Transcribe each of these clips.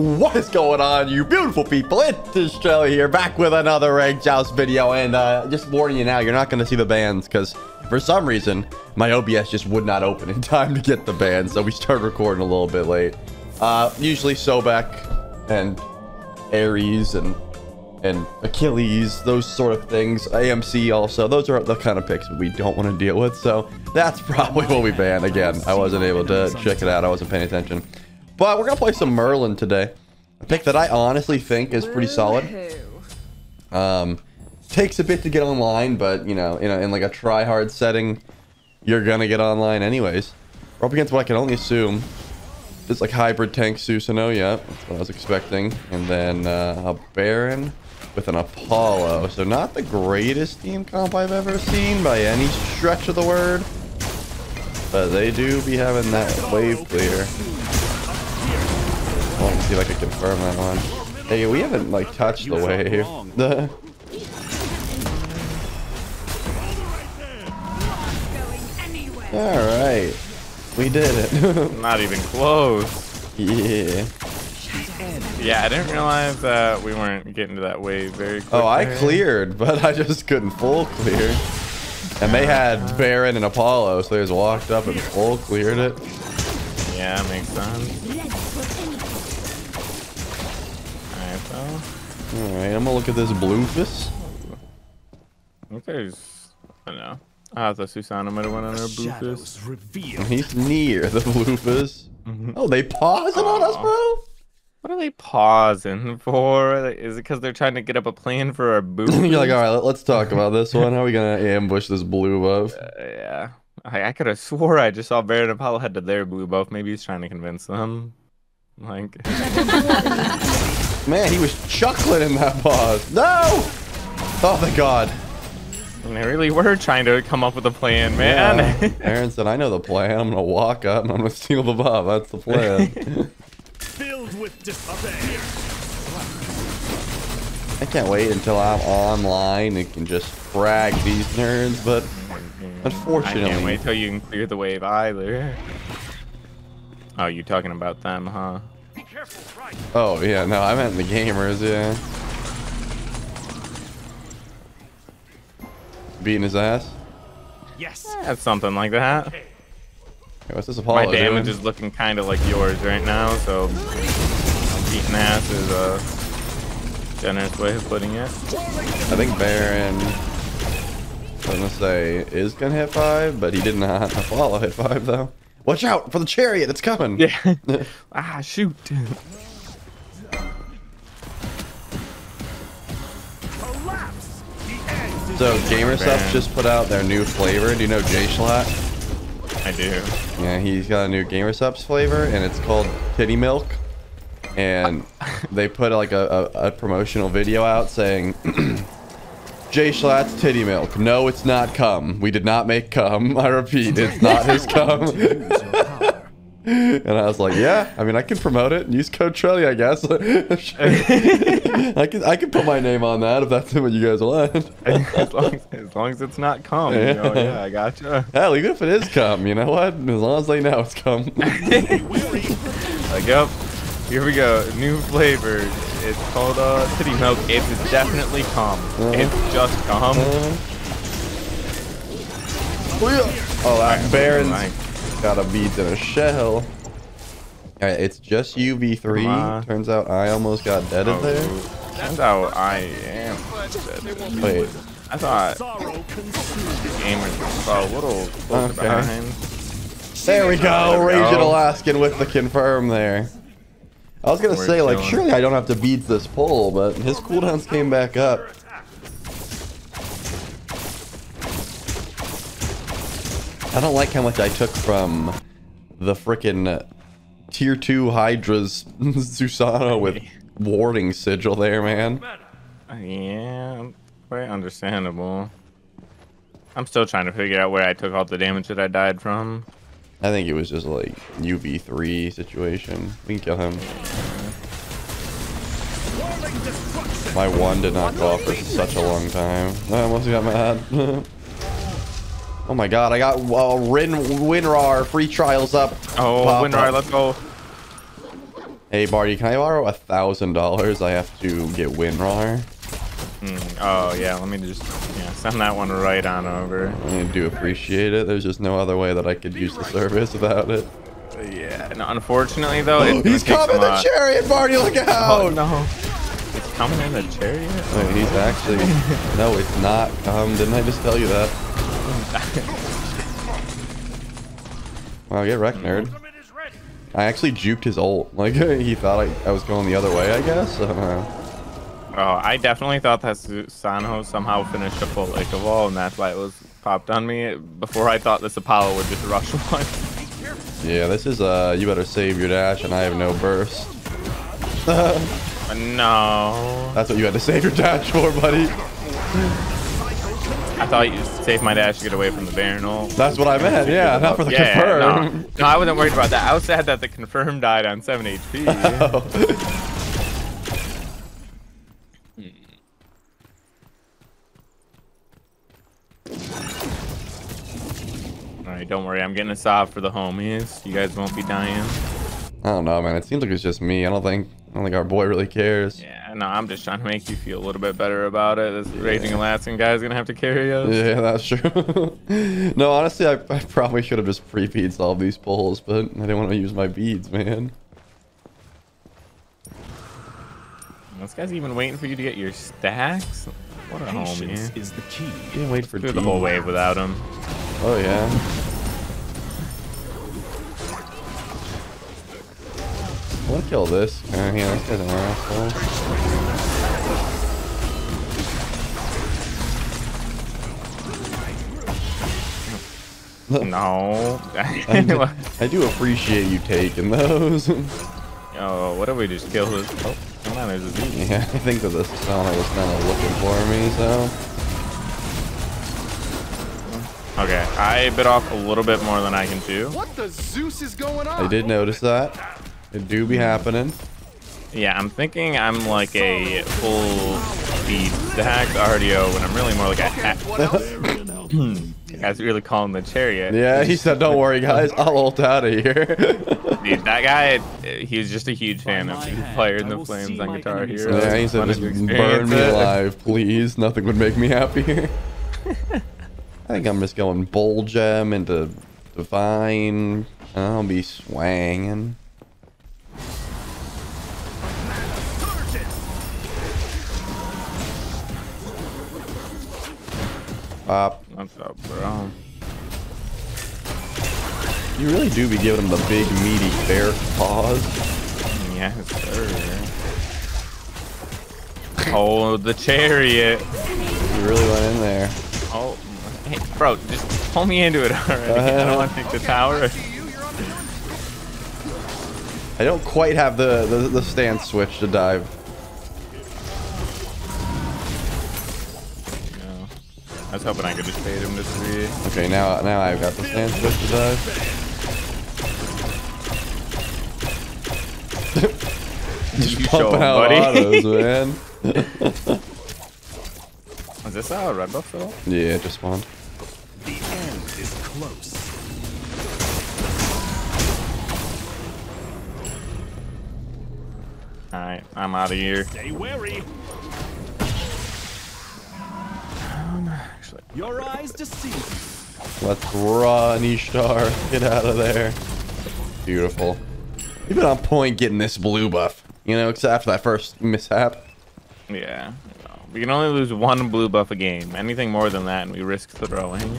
What is going on, you beautiful people? It's Trelli here, back with another ranked Joust video, and just warning you now, you're not going to see the bans, because for some reason, my OBS just would not open in time to get the bans, so we started recording a little bit late. Usually Sobek, and Ares, and Achilles, those sort of things, AMC also, those are the kind of picks we don't want to deal with, so that's probably what we ban again. I wasn't able to check it out, I wasn't paying attention. But we're going to play some Merlin today. A pick that I honestly think is pretty solid. Takes a bit to get online, but, you know, in like a try-hard setting, you're going to get online anyways. We're up against what I can only assume is like hybrid tank Susanoo. Yeah, that's what I was expecting. And then a Baron with an Apollo. So not the greatest team comp I've ever seen by any stretch of the word. But they do be having that wave clear. I want to see if I can confirm that one. Hey, we haven't, like, touched the wave. Alright. We did it. Not even close. Yeah. Yeah, I didn't realize that we weren't getting to that wave very quickly. Oh, I cleared, but I just couldn't full clear. And they had Baron and Apollo, so they just walked up and full cleared it. Yeah, makes sense. Alright, I'm gonna look at this blue fist. I think there's... I don't know. Ah, the Susanoo might have went on her blue fist. He's near the blue fist. Oh, they pausing on us, bro? What are they pausing for? Is it because they're trying to get up a plan for our boob? You're like, alright, let's talk about this one. How are we gonna ambush this blue buff? Yeah. I could have swore I just saw Baron and Apollo head to their blue buff. Maybe he's trying to convince them. Like... Man, he was chuckling in that pause. No! Oh, thank God. And they really were trying to come up with a plan, man. Yeah. Aaron said, I know the plan. I'm going to walk up and I'm going to steal the buff. That's the plan. Filled with despair. I can't wait until I'm online and can just frag these nerds, but unfortunately... I can't wait till you can clear the wave either. Oh, you talking about them, huh? Oh, yeah, no, I meant the gamers, yeah. Beating his ass? Yes. That's something like that. Okay, what's this Apollo doing? My damage is looking kind of like yours right now, so beating ass is a generous way of putting it. I think Baron, I was going to say, is going to hit 5, but he did not. Apollo hit 5, though. Watch out for the chariot, it's coming! Yeah. Ah, shoot. So, Gamer Supps just put out their new flavor. Do you know Jschlatt? I do. Yeah, he's got a new Gamer Supps flavor, and it's called Titty Milk. And they put like a promotional video out saying... Jschlatt's titty milk. No, it's not cum. We did not make cum. I repeat, it's not his cum. And I was like, yeah, I mean, I can promote it. Use code Trelli, I guess. I can put my name on that if that's what you guys want. as long as it's not cum. You know, yeah, I gotcha. Hell, even if it is cum, you know what? As long as they know it's cum. Like, yep. Here we go. New flavor. It's called Titty Milk. It's definitely cum. It's just cum. Oh, that Baron's got a bead in a shell. Alright, it's just UV3. Turns out I almost got deaded there. That's how I am. Wait. I thought the gamers were a little close behind. There we go. Raging Alaskan with the confirm there. I was gonna say, like, surely I don't have to beat this pole, but his cooldowns came back up. I don't like how much I took from the frickin' tier 2 Hydra's Susanoo with warding sigil there, man. Yeah, very understandable. I'm still trying to figure out where I took all the damage that I died from. I think it was just like UV3 situation. We can kill him. My one did not go off for such a long time. I almost got mad. Oh my god, I got WinRAR free trials up. Oh, WinRAR, let's go. Hey, Barty, can I borrow $1,000? I have to get WinRAR. Oh, yeah, let me just send that one right on over. I do appreciate it. There's just no other way that I could use the service without it. Yeah, no, unfortunately, though, he's coming in the chariot, Barty, look out! Oh, no. It's coming in the chariot? Wait, he's actually... No, it's not. Didn't I just tell you that? Wow, get wrecked, nerd. I actually juked his ult. Like, he thought I was going the other way, I guess? Oh, I definitely thought that Susanoo somehow finished a full Lake of All, and that's why it was popped on me before I thought this Apollo would just rush one. Yeah, this is, you better save your dash, and I have no burst. No. That's what you had to save your dash for, buddy. I thought you saved my dash to get away from the Baron ult. That's what I meant, yeah, not for the confirm. Yeah, no, I wasn't worried about that. I was sad that the confirm died on 7 HP. Oh. Don't worry, I'm getting a sob for the homies. You guys won't be dying. I don't know, man. It seems like it's just me. I don't think our boy really cares. Yeah, no, I'm just trying to make you feel a little bit better about it. This Raging Alaskan guy's gonna have to carry us. Yeah, that's true. No, honestly, I probably should have just pre-beads all these poles, but I didn't want to use my beads, man. This guy's even waiting for you to get your stacks. What a homie. Is the key. You didn't wait for the whole wave without him. Oh, yeah. I want to kill this. Yeah, this guy's an asshole. No. I do appreciate you taking those. Oh, what if we just kill this? Oh, come on, there's a beast. Yeah, I think that this Susanoo was kind of looking for me, so. Okay, I bit off a little bit more than I can do. What the Zeus is going on? I did notice that. It do be happening. Yeah, I'm thinking I'm like a full speed stack RDO when I'm really more like a hat. That's really calling the chariot. Yeah, he said, don't worry, guys. I'll ult out of here. Dude, that guy, he was just a huge fan of Fire in the Flames on Guitar Hero. Yeah, he said, just burn me alive, please. Nothing would make me happier. I think I'm just going Bull Gem into Divine. I'll be swanging. Pop. What's up, bro? You really do be giving him the big, meaty bear paws. Yeah, sir. Oh, the chariot. You really went in there. Oh, hey, bro, just pull me into it already. I don't want to take the tower. I don't quite have the stance switch to dive. I was hoping I could just bait him to 3. Okay, now I've got the stance switch to dive. Just you pumping out buddy. Autos, man. Is this a red buff though? Yeah, just spawned. The end is close. Alright, I'm out of here. Stay wary. Your eyes deceive. Let's run, Ishtar. Get out of there. Beautiful. You've been on point getting this blue buff. You know, except for that first mishap. Yeah. We can only lose one blue buff a game. Anything more than that, and we risk throwing.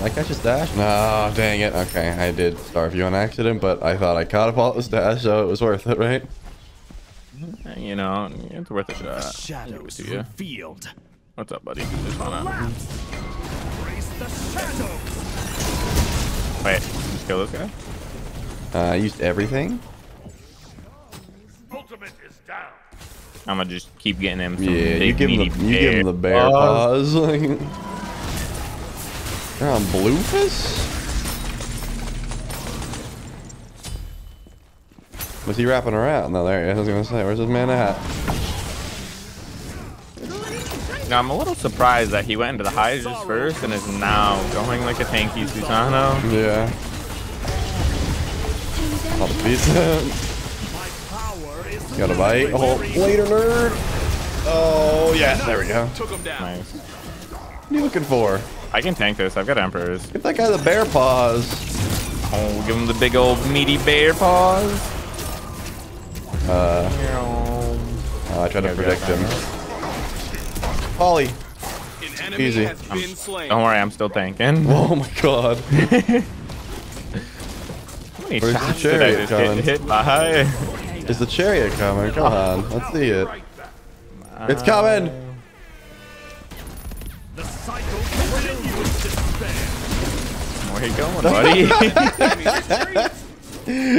Like I just dashed? No, dang it. Okay, I did starve you on accident, but I thought I caught up all this dash, so it was worth it, right? You know, it's worth a shot. Shadows revealed. What's up, buddy? Just wanna... Wait, just kill this guy? I used everything. Ultimate is down. I'm gonna just keep getting him some big meaty bear. You give him the bear paws. They're on Bluefus? Was he wrapping around? No, there he is. I was gonna say, where's this man at? Now, I'm a little surprised that he went into the Hydras first and is now going like a tanky Susanoo. Yeah. I'll beat him. Got a bite. Oh, later, nerd. Oh, yeah. There we go. Nice. What are you looking for? I can tank this. I've got emperors. Give that guy the bear paws. Oh, give him the big old meaty bear paws. I tried to predict him. Polly. Easy. Don't worry, I'm still tanking. Oh my god. How many shots did I just get hit by? Is the chariot coming? Come on, let's see it. It's coming! The cycle continues to spin. Where you going,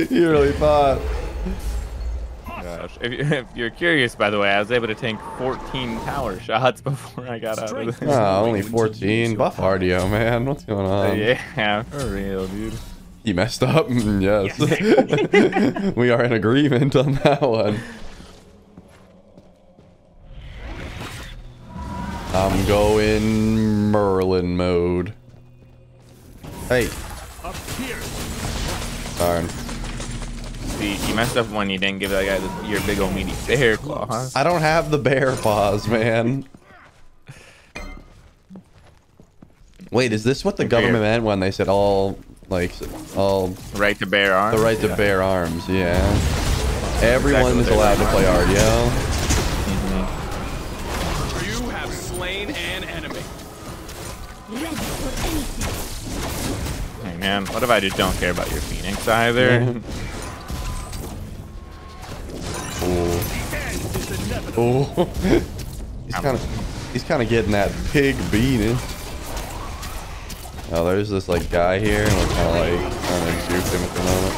buddy? You really thought. Gosh. If you're curious, by the way, I was able to tank 14 tower shots before I got out of this. Oh, only 14. Buff RDO, man. What's going on? Yeah, for real, dude. You messed up? Yes. We are in agreement on that one. I'm going Merlin mode. Hey. Darn. See, you messed up when you didn't give that guy your big old meaty bear claw, huh? I don't have the bear paws, man. Wait, is this what the government meant when they said all... Like, all right to bear arms. The right to bear arms, yeah. Everyone is allowed to play RDO. You have slain an enemy. Hey man, what if I just don't care about your Phoenix either? Oh, he's kind of getting that pig beating. Oh, there's this like guy here, and we're kind of like trying to juke him at the moment.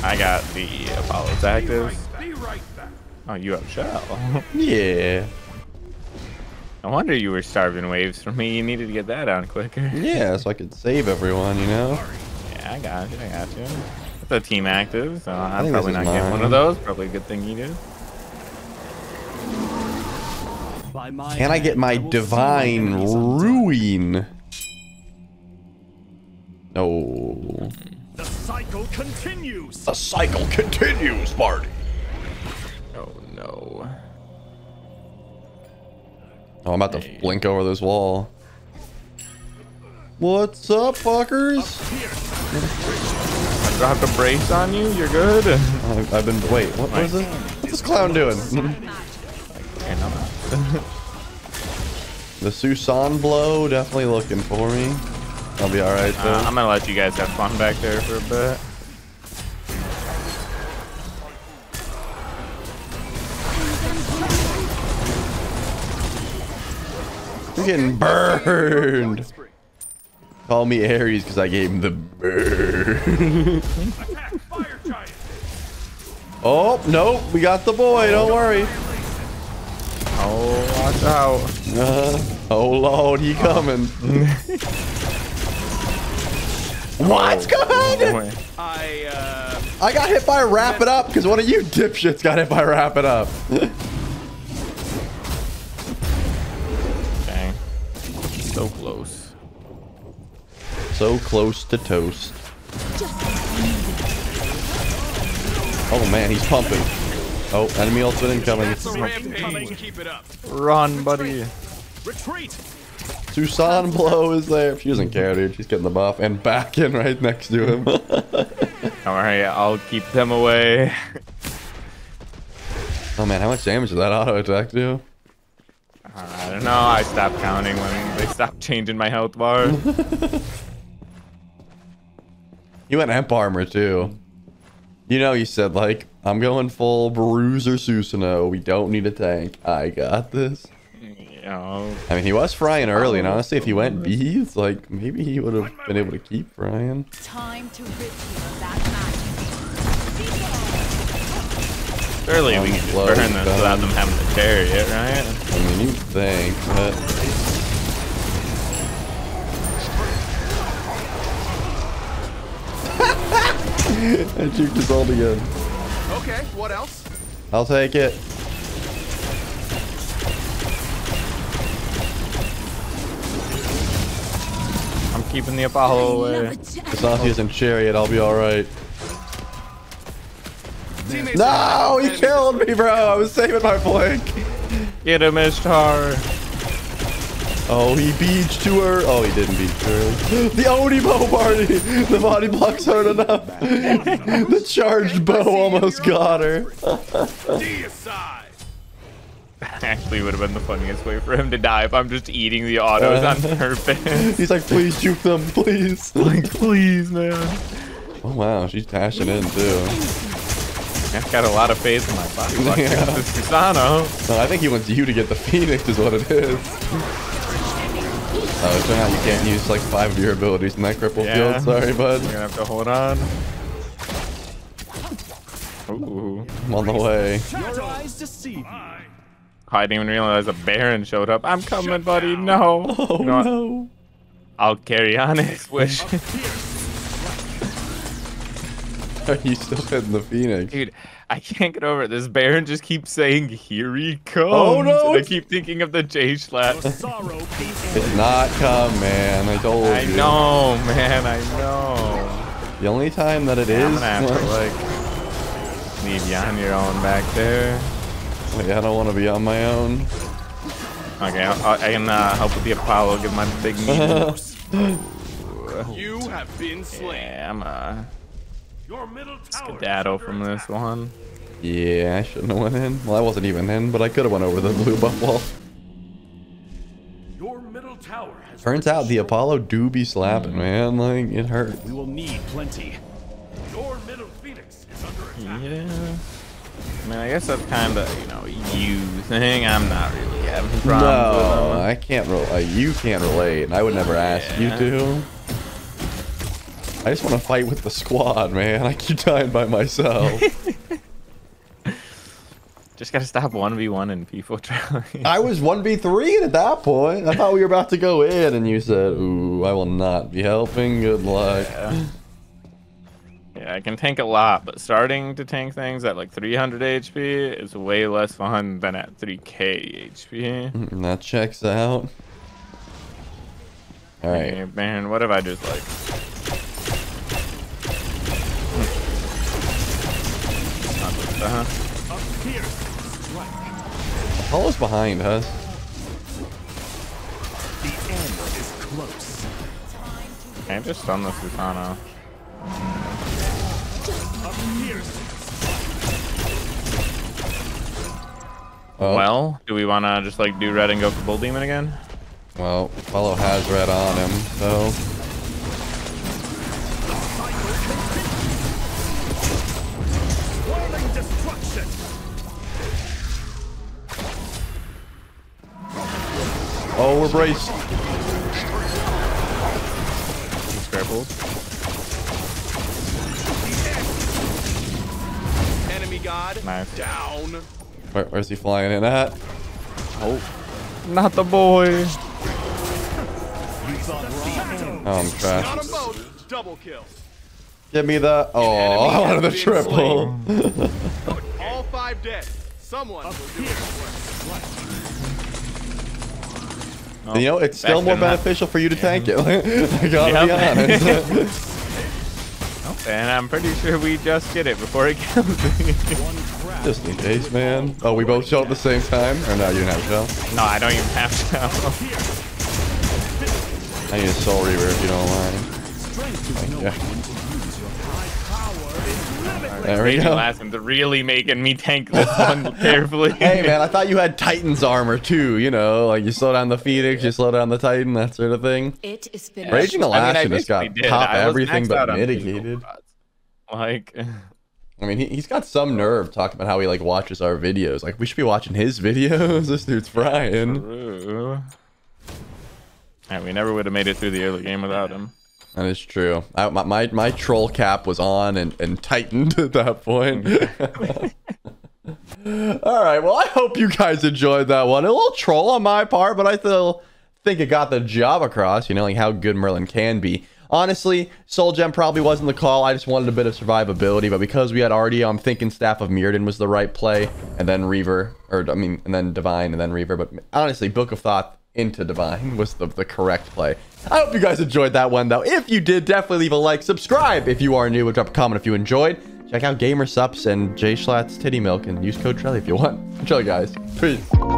And I got the Apollo's active. Oh, you have shell. Yeah. No wonder you were starving waves for me. You needed to get that on quicker. Yeah, so I could save everyone, you know. Yeah, I got you. I got you. It's a team active, so I'm probably not getting one of those. Probably a good thing you did. Can I get my divine ruin? No. The cycle continues. The cycle continues, Marty. Oh no. Oh, I'm about to blink over this wall. What's up, fuckers? I dropped a brace on you. You're good. I've been. Wait, what was it? What's this clown doing? The Susanoo blow definitely looking for me. I'll be all right though. I'm gonna let you guys have fun back there for a bit. You're getting burned. Call me Ares because I gave him the burn. Oh nope, we got the boy. Don't worry. Oh, watch out. Oh, Lord, he coming. What's good? I got hit by Wrap It Up because one of you dipshits got hit by Wrap It Up. Dang. So close. So close to toast. Oh, man, he's pumping. Oh, enemy ultimate incoming. Run, buddy. Retreat. Susanoo blow is there. She doesn't care, dude. She's getting the buff and back in right next to him. Alright, I'll keep them away. Oh man, how much damage did that auto attack do? I don't know. I stopped counting when they stopped changing my health bar. You went Emp Armor too. You know, you said like, I'm going full Bruiser Susanoo. We don't need a tank. I got this. Yeah. I mean, he was frying early, and honestly, if he went B, it's like maybe he would have been able to keep frying. Time to surely we can just burn them without them having to carry it, right? I mean, you think, but. I juked his ult again. Okay, what else? I'll take it. I'm keeping the Apollo away. As long as he doesn't chariot, I'll be alright. teammates. No, he killed me, bro. I was saving my flank. Get him, Ishtar. Oh, he beached to her. Oh, he didn't beach her. The Oni bow party. The body blocks aren't enough. The charged bow almost got her. Actually, would have been the funniest way for him to die if I'm just eating the autos on purpose. He's like, please juke them, please. Like, please, man. Oh, wow. She's dashing in, too. I've got a lot of faith in my body. Yeah. Susanoo. No, I think he wants you to get the Phoenix is what it is. Oh, so now you can't use like 5 of your abilities in that cripple field. Sorry, bud. You're gonna have to hold on. Ooh. I'm on the way. I didn't even realize a Baron showed up. I'm coming, buddy. No. Oh, you know no. I'll carry on his wish. Are you still hitting the Phoenix? Dude, I can't get over it. This Baron just keeps saying, here he comes. Oh, no. And I keep thinking of the Jschlatt. It's not come, man. I told you. I know, man. I know. The only time that it is... I'm going to have to, like, leave you on your own back there. Wait, I don't want to be on my own. Okay, I can help with the Apollo. Give my big meat. You have been slain. Yeah, I'm your middle tower skedaddle from this one. Yeah, I shouldn't have went in. Well, I wasn't even in, but I could have went over the blue buff wall. Your middle tower has turns out the Apollo do be slapping, man. Like, it hurts. We will need plenty. Your middle Phoenix is under attack. Yeah. I mean, I guess that's kind of, you know, you thing. I'm not really having problems with them. I can't you can't relate, and I would never ask you to. I just want to fight with the squad, man. I keep dying by myself. Just gotta stop 1v1ing people. I was 1v3 at that point. I thought we were about to go in, and you said, ooh, I will not be helping. Good luck. Yeah. Yeah, I can tank a lot, but starting to tank things at like 300 HP is way less fun than at 3k HP. That checks out. All right, hey, man, what if I just like... Apollo's behind us. The end is close. Can't just stun the Susanoo. Oh. Well, do we want to just like do red and go for Bull Demon again? Well, Apollo has red on him, so... Oh, we're braced. Enemy god down. Where's he flying in at? Oh, not the boy. Oh, I'm trash. Double kill. Give me the... Oh, I wanted the triple. All 5 dead. Someone will do it. You know, it's still more beneficial for you to tank it. I gotta be honest. Okay, and I'm pretty sure we just get it before it kills me. Just in case, man. Oh, we both shell at the same time? Or no, you didn't have shell? No, I don't even have shell. I need a Soul Reaver if you don't mind. There we go. Alaskan's really making me tank this one carefully. Hey, man, I thought you had Titan's Armor too. You know, like you slow down the Phoenix, you slow down the Titan, that sort of thing. Raging Alaskan has got top everything but mitigated. Like, I mean, he's got some nerve talking about how he like watches our videos. Like, we should be watching his videos. This dude's frying. True. And we never would have made it through the early game without him. That is true. My troll cap was on and tightened at that point. All right. Well, I hope you guys enjoyed that one. A little troll on my part, but I still think it got the job across, you know, like how good Merlin can be. Honestly, Soul Gem probably wasn't the call. I just wanted a bit of survivability, but because we had already, I'm thinking Staff of Mirrodin was the right play, and then Reaver, or I mean, and then Divine, and then Reaver. But honestly, Book of Thought into Divine was the correct play. I hope you guys enjoyed that one, though. If you did, definitely leave a like, subscribe if you are new, and drop a comment if you enjoyed. Check out Gamer Supps and Jschlatt's Titty Milk and use code Trelli if you want. Enjoy, guys. Peace.